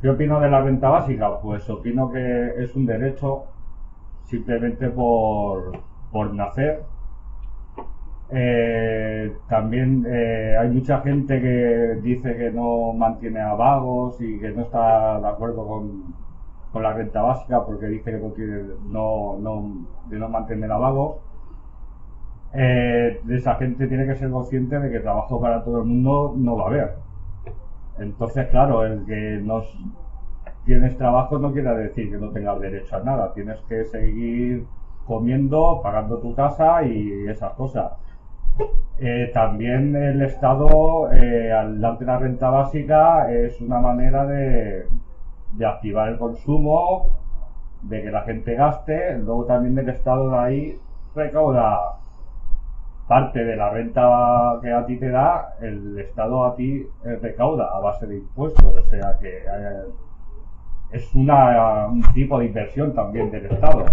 ¿Qué opino de la renta básica? Pues opino que es un derecho simplemente por nacer. También hay mucha gente que dice que no mantiene a vagos y que no está de acuerdo con la renta básica porque dice que no mantener a vagos. Esa gente tiene que ser consciente de que trabajo para todo el mundo no va a haber. Entonces, claro, el que tienes trabajo no quiere decir que no tengas derecho a nada. Tienes que seguir comiendo, pagando tu casa y esas cosas. También el Estado, al darte la renta básica, es una manera de activar el consumo, de que la gente gaste. Luego también el Estado de ahí recauda parte de la renta que a ti te da, el Estado a ti recauda a base de impuestos. O sea que es un tipo de inversión también del Estado.